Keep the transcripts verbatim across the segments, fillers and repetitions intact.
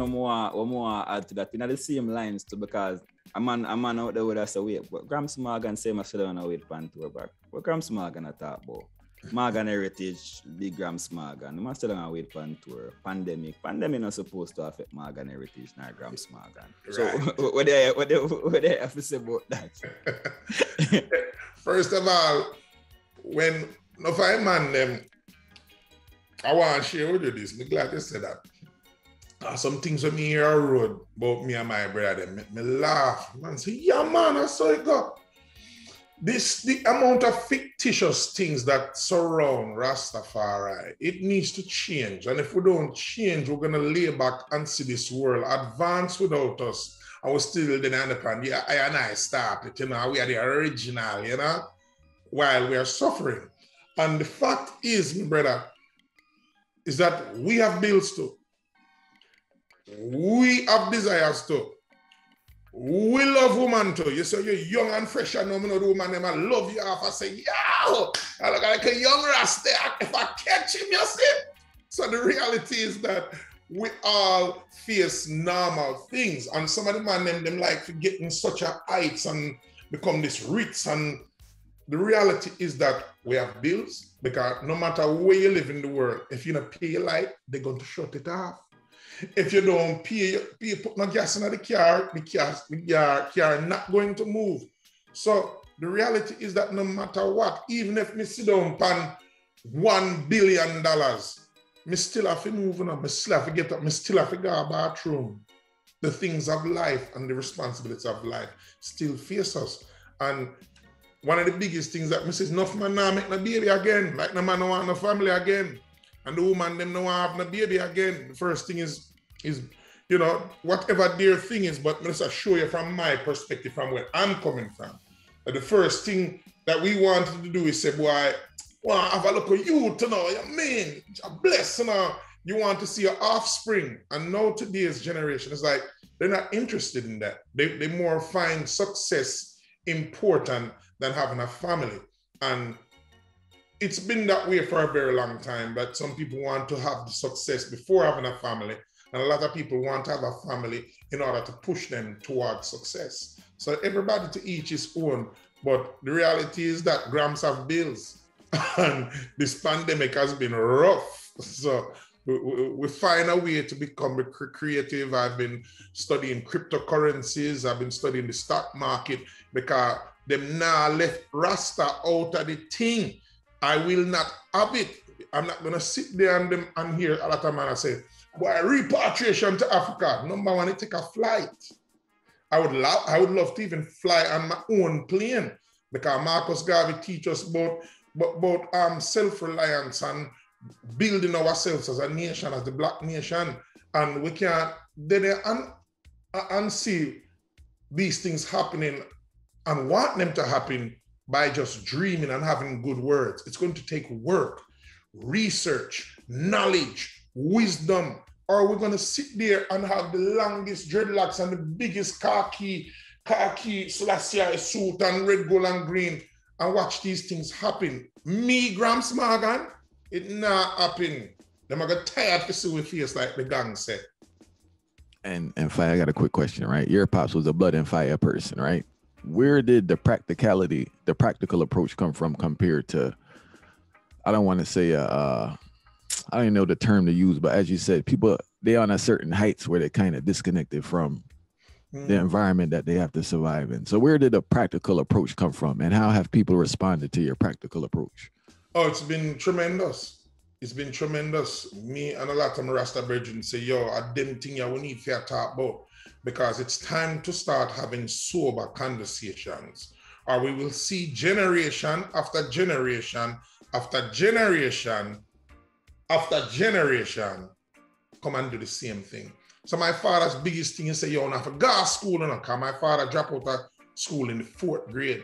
no more, we more add to that. You know, the same lines too, because a man, a man out there would have said, wait, but Gramps Morgan say I still don't wait for tour back. What Gramps Morgan at that, bro? Morgan Heritage, big Gramps Morgan. I still don't wait for tour. Pandemic. Pandemic not supposed to affect Morgan Heritage, not Gramps Morgan. So right. what they what they what they have to say about that? First of all, when no for a man them, I want to share with you this. I'm glad you said that. Uh, some things when me hear a road about me and my brother make me laugh. Man say, yeah man, I saw it go. This, the amount of fictitious things that surround Rastafari, it needs to change. And if we don't change, we're going to lay back and see this world advance without us. I was still then understand, yeah, I and I started, you know, we are the original, you know, while we are suffering. And the fact is, my brother, is that we have bills too. We have desires too. We love woman too. You say you're young and fresh and no man the woman them I love you off. I say, yo, I look like a young Rasta. If I catch him, you see. So the reality is that we all face normal things. And some of the man them, them like to get in such a heights and become this rich. And the reality is that we have bills, because no matter where you live in the world, if you don't pay your light, they're going to shut it off. If you don't pay, pay put no gas in the car, the car, the car, car not going to move. So the reality is that no matter what, even if me sit down pan one billion dollars, me still have to move on, me still have to get up, me still have to go to the bathroom. The things of life and the responsibilities of life still face us. And one of the biggest things that me says, no man now make no baby again, like no man no want no family again. And the woman them no have no baby again. The first thing is, is you know, whatever their thing is, but let's show you from my perspective, from where I'm coming from. But the first thing that we wanted to do is say, boy, well, have a look at you to know, you mean, you're blessed, you know, you want to see your offspring. And now today's generation is like, they're not interested in that. They, they more find success important than having a family. And it's been that way for a very long time, but some people want to have the success before having a family, and a lot of people want to have a family in order to push them towards success. So everybody to each his own, but the reality is that Gramps have bills, and this pandemic has been rough. So we, we, we find a way to become creative. I've been studying cryptocurrencies, I've been studying the stock market, because them now left Rasta out of the thing. I will not have it. I'm not going to sit there and, them, and hear a lot of man say, why repatriation to Africa? Number one, it take a flight. I would, love, I would love to even fly on my own plane, because Marcus Garvey teach us about, about um, self-reliance and building ourselves as a nation, as the Black nation. And we can't un, un see these things happening and want them to happen by just dreaming and having good words. It's going to take work, research, knowledge, wisdom, or we're going to sit there and have the longest dreadlocks and the biggest khaki, khaki, Selassie suit and red, gold, and green, and watch these things happen. Me, Gramps Morgan, it not happen. Them I got tired to see with face like the gang said. And, and Fly, I got a quick question, right? Your pops was a blood and fire person, right? Where did the practicality, the practical approach come from compared to, I don't want to say, uh, I don't even know the term to use, but as you said, people, they are on a certain heights where they're kind of disconnected from mm. the environment that they have to survive in. So where did the practical approach come from, and how have people responded to your practical approach? Oh, it's been tremendous. It's been tremendous. Me and a lot of my Rasta brethren say, yo, I didn't think I would need fair talk about, because it's time to start having sober conversations, or we will see generation after generation after generation after generation come and do the same thing. So my father's biggest thing is say, you don't have to go to school, and because my father dropped out of school in the fourth grade.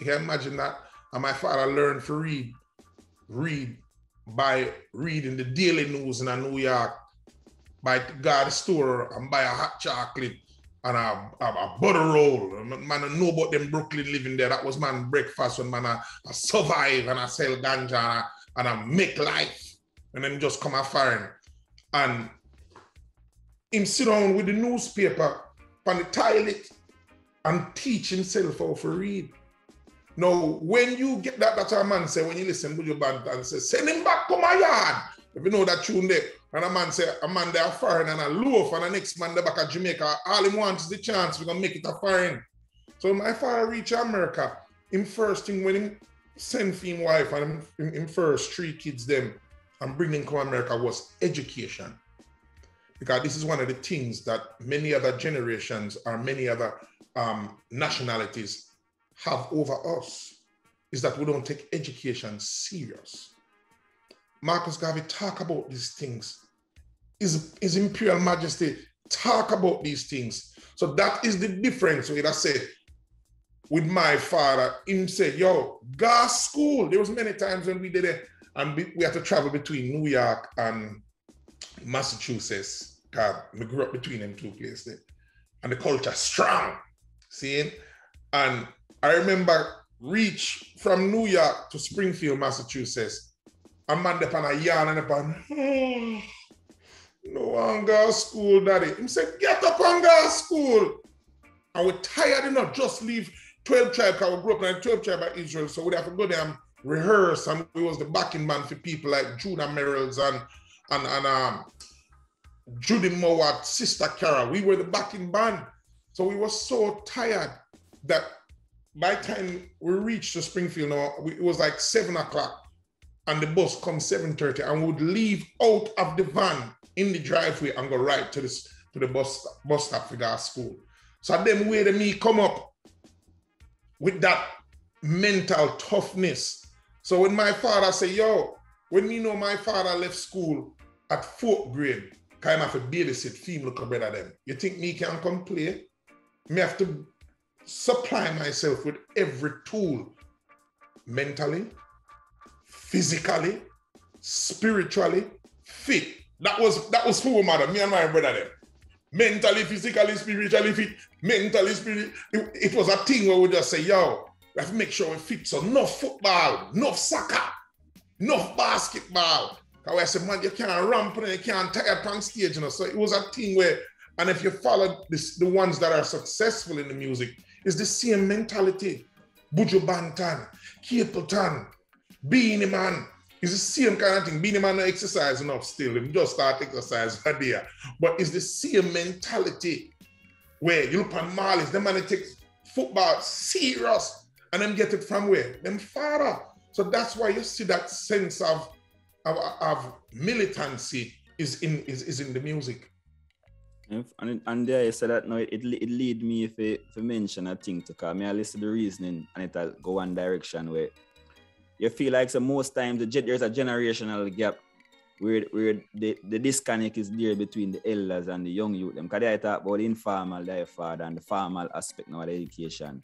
You can imagine that? And my father learned to read, read by reading the Daily News in New York, by the store and buy a hot chocolate and a, a, a butter roll. Man, I know about them Brooklyn living there. That was man breakfast when man I, I survive and I sell ganja and I, and I make life. And then just come afar. And him sit down with the newspaper on the toilet and teach himself how to read. Now, when you get that, that's a man say, when you listen to Buju Banton, say, send him back to my yard. If you know that tune there, and a man say, a man there foreign and a loaf, and the next man there back at Jamaica, all he wants is the chance we're going to make it a foreign. So my father reached America, him first thing when him send for him wife and him, him first three kids them and bring them to America was education. Because this is one of the things that many other generations or many other um, nationalities have over us, is that we don't take education serious. Marcus Garvey talk about these things. His, His Imperial Majesty talk about these things. So that is the difference with I say, with my father, him say, yo, go school. There was many times when we did it and we had to travel between New York and Massachusetts. God, we grew up between them two places there. And the culture strong, see? And I remember reach from New York to Springfield, Massachusetts. A man upon a yarn and upon, oh, no one go to school, daddy. He said, get up and go to school. And we're tired enough, just leave twelve tribes, because we grew up in twelve tribes by Israel. So we'd have to go there and rehearse. And we was the backing man for people like Judah Merrills and, and, and um, Judy Mowat, Sister Kara. We were the backing band. So we were so tired that by the time we reached the Springfield, now, we, it was like seven o'clock and the bus comes seven thirty and we would leave out of the van in the driveway and go right to, this, to the bus, bus stop for our school. So them way that me come up with that mental toughness. So when my father say, yo, when me know my father left school at fourth grade, because I have to babysit female little brother them. You think me can come play? Me have to supply myself with every tool, mentally, physically, spiritually, fit. That was that was full matter, me and my brother them. Mentally, physically, spiritually fit, mentally, spiritually. It, it was a thing where we just say, yo, we have to make sure we fit. So enough football, enough soccer, enough basketball. Because I said, man, you can't ramp and you can't tire on stage, you know. So it was a thing where, and if you follow this, the ones that are successful in the music, it's the same mentality. Buju Banton, Capleton, Beenie Man. It's the same kind of thing. Beenie Man not exercise enough still. He just start exercise right there. But it's the same mentality where you look at Marley, them man that takes football serious and them get it from where? Them father. So that's why you see that sense of, of, of militancy is in, is, is in the music. And, and there you said that now it, it, it lead me if it, if I mention a thing to come. I listen to the reasoning and it'll go one direction where you feel like so most times the, there's a generational gap where, where the, the disconnect is there between the elders and the young youth. Because they talk about the informal life father and the formal aspect of the education.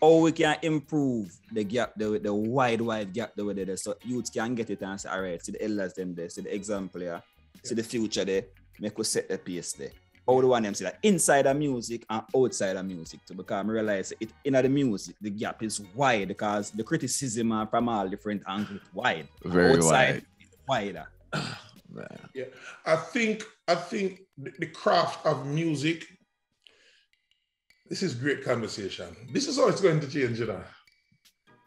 Or we can improve the gap, the, the wide, wide gap that we're there. So youth can get it and say, all right, see the elders them there, see the example here, see the future there, make us set the pace there. How do one them say that inside of music and outside of music too? Because I realize it in the music, the gap is wide because the criticism are from all different angles wide. Very outside, wide. Wider. Yeah. I think I think the craft of music. This is great conversation. This is how it's going to change, you know.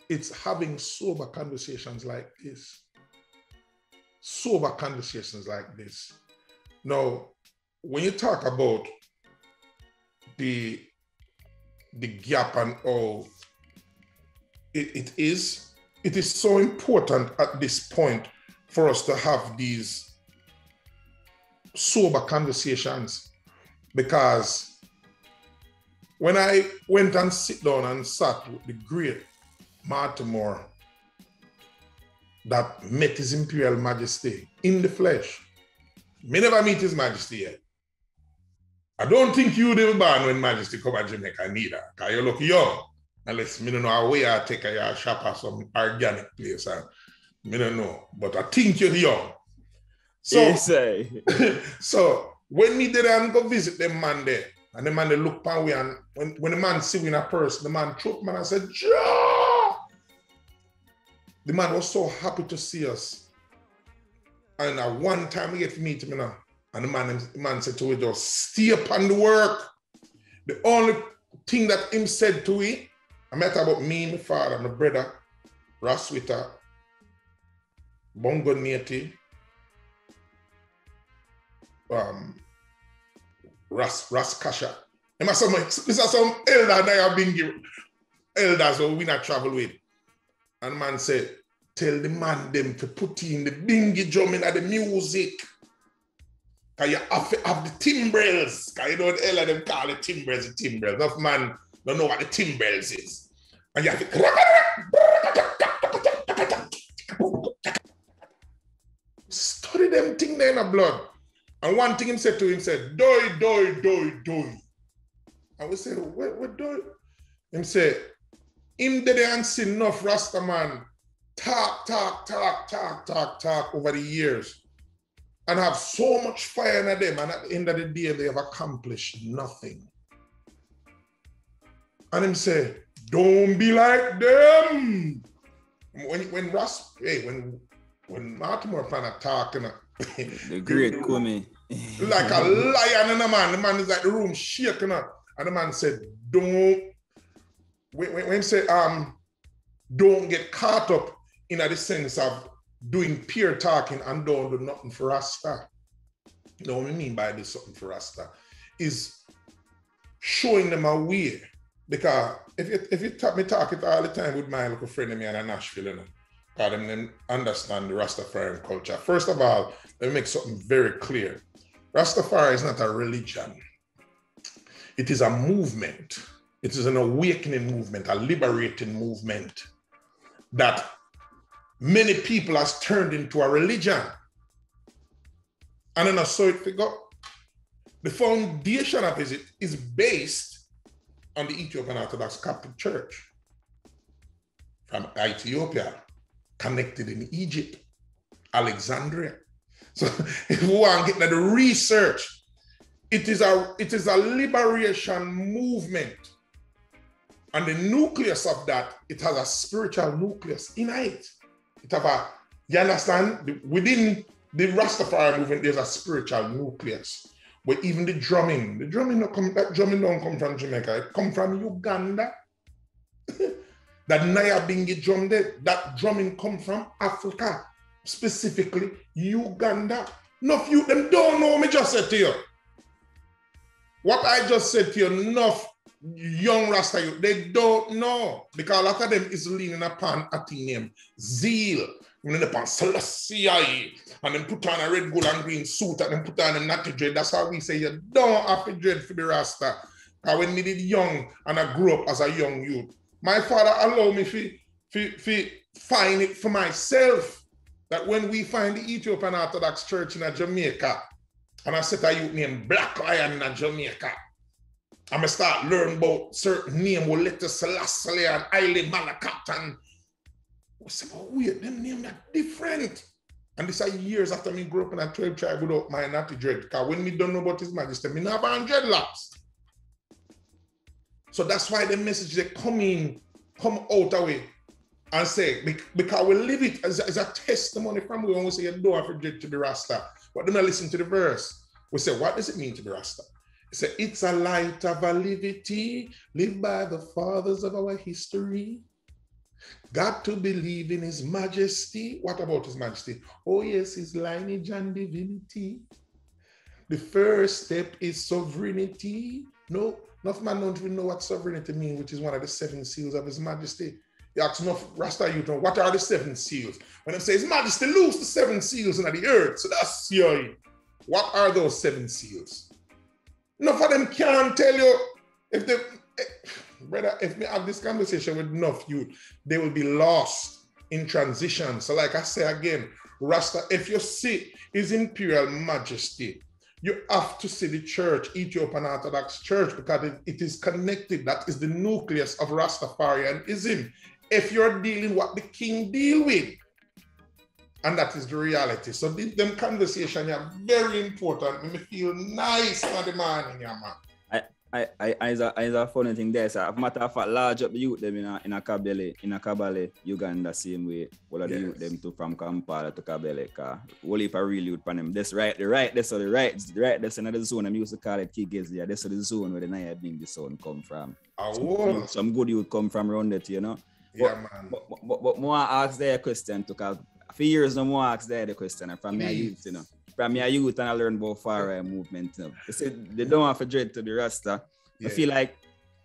It's having sober conversations like this. Sober conversations like this. Now, when you talk about the the gap and all it, it is, it is so important at this point for us to have these sober conversations, because when I went and sit down and sat with the great Mortimer that met His Imperial Majesty in the flesh, me never meet His Majesty yet. I don't think you will born when Majesty come to Jamaica neither. Because you look young. Unless me don't know how we are take a shop or some organic place. And me don't know. But I think you're young. So, you say. So when me did and go visit them man there, and the man they look pan way, and when, when the man see we in a purse, the man choked man and said, Joe! The man was so happy to see us. And at one time he get to meet him, you know. And the man, the man said to we, just stay upon the work. The only thing that him said to we, I met about me, my father, my brother, Raswita, Bongo Neti, um, Ras, Ras Kasha. And I said, these are some elders that I have been given, elders who we not travel with. And man said, tell the man them to put in the bingy drumming and the music. Cause you have, have the timbrels. Cause you know the hell of them call the timbrels the timbrels. Enough man don't know what the timbrels is. And you have to study them thing there in the blood. And one thing him said to him said, doi, doi, doi, doi. And we said, what, what doi? Him said, him did and see enough Rasta man talk, talk, talk, talk, talk, talk over the years and have so much fire in them. And at the end of the day, they have accomplished nothing. And him say, don't be like them. When when Ras, hey, when when Mortimer Planno talking, the great Kumi, like a lion in a man, the man is like the room shaking up. And the man said, don't, when, when him say, um, don't get caught up in the sense of doing pure talking and don't do nothing for Rasta. You know what I mean by do something for Rasta? Is showing them a way. Because if you, if you talk, me talk it all the time with my little friend and me in Nashville, you know, because them, them understand the Rastafarian culture. First of all, let me make something very clear. Rastafari is not a religion. It is a movement. It is an awakening movement, a liberating movement that many people has turned into a religion. And then I saw it figure. The foundation of it is based on the Ethiopian Orthodox Catholic Church from Ethiopia, connected in Egypt, Alexandria. So if you want to get the research, it is a, it is a liberation movement. And the nucleus of that, it has a spiritual nucleus in it. It have a, you understand? Within the Rastafari movement, there's a spiritual nucleus. But even the drumming, the drumming don't come, that drumming don't come from Jamaica, it comes from Uganda. That Naya Bingi drum there, that drumming comes from Africa, specifically Uganda. Enough you, them don't know me just said to you. What I just said to you, enough young Rasta youth, they don't know, because a lot of them is leaning upon Athenian zeal. Leaning upon Selassie I, and then put on a red, gold, and green suit, and then put on a natty dread. That's how we say you don't have to dread for the Rasta. Because when we did young, and I grew up as a young youth, my father allowed me to find it for myself that when we find the Ethiopian Orthodox Church in Jamaica, and I set a youth named Black Lion in Jamaica. I'm going to start learning about certain names, we'll let the Selassie and Haile Malakatan. And we say, oh, weird, them names are different. And this are years after me grew up in a twelve tribe without my natty dread. Because when me don't know about His Majesty, me never on dreadlocks. So that's why the message they come in, come out away and say, because we live it as a, as a testimony from we when we say, you don't have to dread to be Rasta. But then I listen to the verse. We say, what does it mean to be Rasta? So it's a light of a liberty, lived by the fathers of our history. Got to believe in His Majesty. What about His Majesty? Oh yes, His lineage and divinity. The first step is sovereignty. No, enough man don't even know what sovereignty means, which is one of the seven seals of His Majesty. You ask enough Rasta you know, what are the seven seals? When they say His Majesty lose the seven seals under the earth, so that's your. What are those seven seals? Enough of them can't tell you if they, brother, if we have this conversation with enough youth, they will be lost in transition. So like I say again, Rasta, if you see His Imperial Majesty, you have to see the church, Ethiopian Orthodox Church, because it, it is connected. That is the nucleus of Rastafarianism. If you're dealing what the king deal with, and that is the reality. So the, them conversations are very important. I feel nice for the man in your man. I, I I is a is a funny thing there, sir. Matter of fact, large up the youth them in a in a Kabale, in a Kabale, Uganda, same way. All of the yes. youth them too from Kampala to Kabale, car. All if I real youth pan them. That's right, the right, that's the right, the right, that's another zone. I'm used to call it Kiges there. That's the zone where the Naya being the sound come from. Oh, some, some, some good youth come from around it, you know. Yeah, but, man. But but, but, but more ask there a question to cause for years no more ask there the question and from my youth, you know. From my youth and I learned about Farai movement. You know. They say they don't have to dread to the Rasta. Yeah. I feel like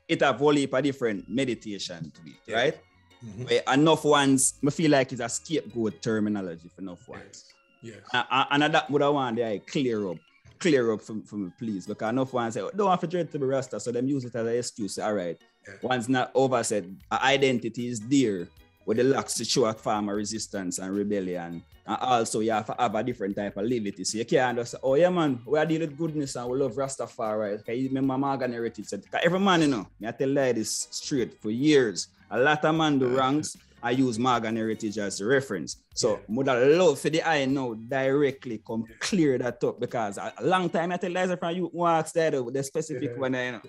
it have a whole different meditation to it, yeah. right? Mm-hmm. Enough ones, I feel like it's a scapegoat terminology for enough ones. Yes. Yes. And, and that would I want to clear up, clear up from, from please, because enough ones say, oh, don't have to dread to the Rasta, so them use it as an excuse. All right, yeah. one's not over said, identity is there. With the locks to show a form of resistance and rebellion. And also you have to have a different type of levity. So you can't just say, oh yeah man, we are dealing with goodness and we love Rastafari. Okay, remember Morgan Heritage said, every man, you know, I tell you this straight for years. A lot of man do wrongs. I use Morgan Heritage as a reference. So yeah. would I love for the eye now directly come yeah. clear that up because a long time I tell you from you walks there the specific yeah. one, you know.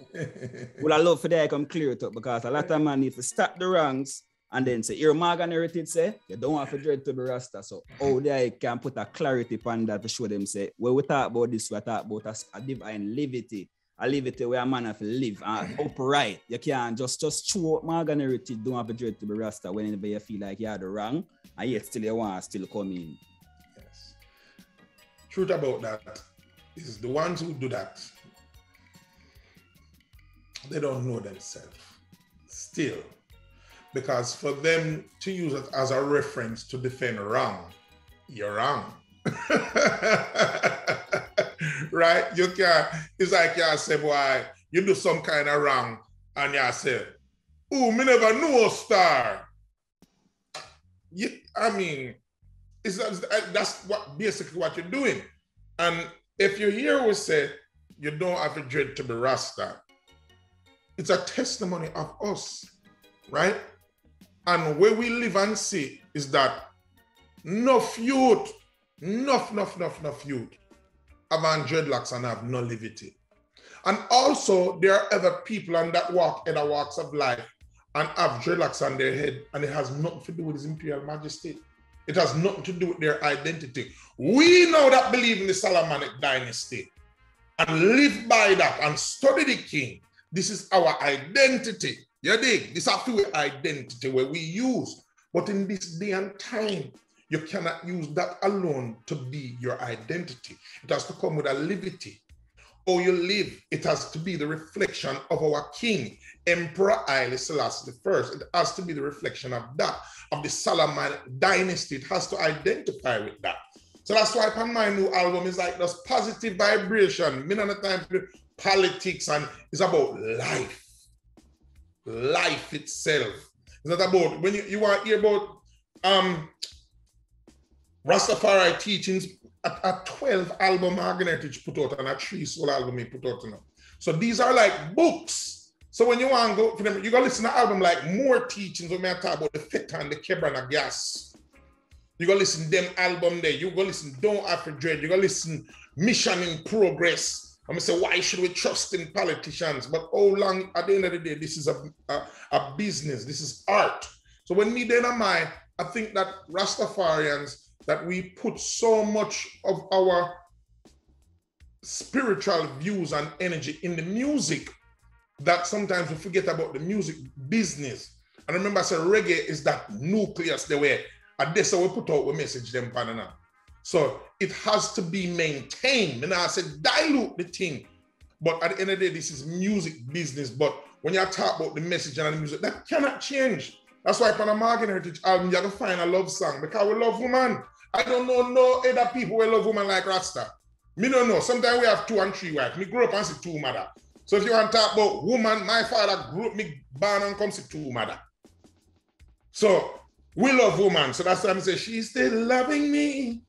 Would I love for the eye come clear it up because a lot of man if you stop the wrongs. And then say, here Morgan Heritage say, you don't have to dread to be Rasta. So how they can put a clarity upon that to show them say, when we talk about this, we talk about a, a divine levity. A levity where a man have to live and upright. You can't just, just throw Morgan Heritage, don't have to dread to be Rasta when anybody feel like you had the wrong and yet still you want to still come in. Yes. Truth about that is the ones who do that, they don't know themselves. Still. Because for them to use it as a reference to defend wrong, you're wrong. Right? You can't, it's like you say, why you do some kind of wrong and you say, oh, me never knew a star. You, I mean, it's, that's what basically what you're doing. And if you hear we say, you don't have to dread to be Rasta, it's a testimony of us, right? And where we live and see is that enough youth, enough, enough, enough, enough youth have dreadlocks and have no levity. And also there are other people on that walk in the walks of life and have dreadlocks on their head and it has nothing to do with His Imperial Majesty. It has nothing to do with their identity. We know that believe in the Solomonic dynasty and live by that and study the king. This is our identity. You dig? This has to do with identity where we use. But in this day and time, you cannot use that alone to be your identity. It has to come with a liberty. Or you live, it has to be the reflection of our king, Emperor Haile Selassie I. It has to be the reflection of that, of the Solomonic dynasty. It has to identify with that. So that's why on my new album is like this positive vibration. Many of the time, politics and it's about life. Life itself. It's not about when you, you want to hear about um Rastafari teachings at a twelve album Morgan Heritage put out and a three soul album he put out now. So these are like books. So when you want to go for them, you gotta listen to an album like more teachings when we talk about the Feta and the Kebrana Gas. You gotta listen to them album there. You gotta listen Don't Have to Dread. You gotta listen Mission in Progress. I'm going to say, why should we trust in politicians? But how long, at the end of the day, this is a, a, a business. This is art. So when me then am I, I think that Rastafarians, that we put so much of our spiritual views and energy in the music that sometimes we forget about the music business. And remember I said reggae is that nucleus they were. And that's how we put out we message them, Panana. So it has to be maintained. And I said, dilute the thing. But at the end of the day, this is music business. But when you talk about the message and the music, that cannot change. That's why on a Morgan Heritage album, you have to find a love song. Because we love women. I don't know no other people who love women like Rasta. Me don't know. Sometimes we have two and three wives. Me grew up and see two mother. So if you want to talk about woman, my father grew up, me born and come see two mother. So we love women. So that's why I'm saying, she's still loving me.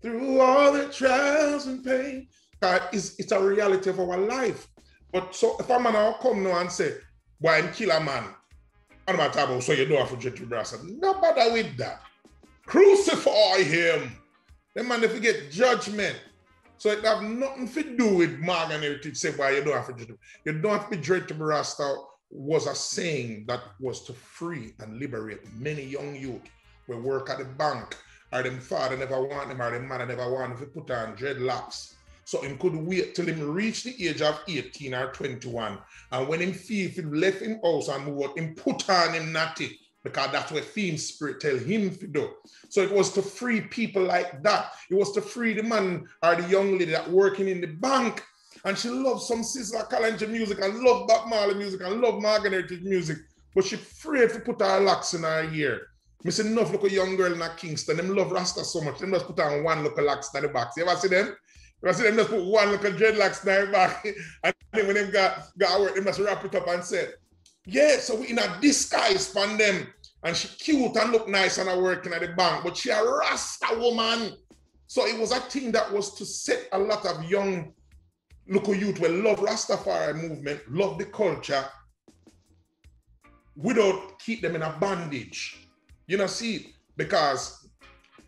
Through all the trials and pain, God, it's, it's a reality of our life. But so if a man will come now and say, why I'm kill a man, I'm not talking about, so you don't have to judge your brother. No bother with that. Crucify him. The man, they forget judgment. So it have nothing to do with Morgan Heritage, say, well, you don't have to do. You don't have to be dread to be Rasta was a saying that was to free and liberate many young youth who work at the bank, or them father never want them, or them mother never want them to put on dreadlocks. So him could wait till him reach the age of eighteen or twenty-one. And when him feel if him left him house and move out, him put on him natty, because that's what theme spirit tell him to do. So it was to free people like that. It was to free the man or the young lady that working in the bank. And she loved some Sizzla Kalonji music and loved Bob Marley music and loved Morgan Heritage music. But she afraid to put her locks in her ear. I said, enough look a young girl in Kingston. Them love Rasta so much. Them just put on one local locks in the box. You ever see them? I said, them just put one local dreadlocks in her back. And then when them got, got work, they must wrap it up and said, yeah, so we in a disguise from them. And she cute and look nice and are working at the bank. But she a Rasta woman. So it was a thing that was to set a lot of young local youth will love Rastafari movement, love the culture, without keep them in a bondage. You know, see, because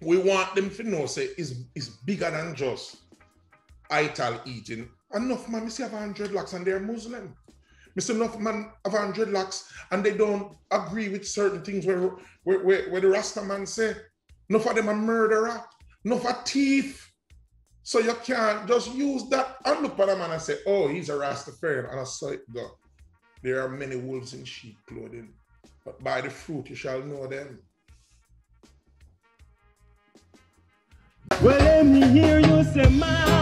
we want them to know, say, is is bigger than just ital eating. Enough man, we see have dreadlocks and they're Muslim. Mister Enough man have dreadlocks and they don't agree with certain things where, where, where, where the Rasta man say, enough of them a murderer, enough a thief. So you can't just use that and look at a man and say, oh, he's a Rastafarian, and I saw it go. There are many wolves in sheep clothing, but by the fruit you shall know them. Well, let me hear you say, man.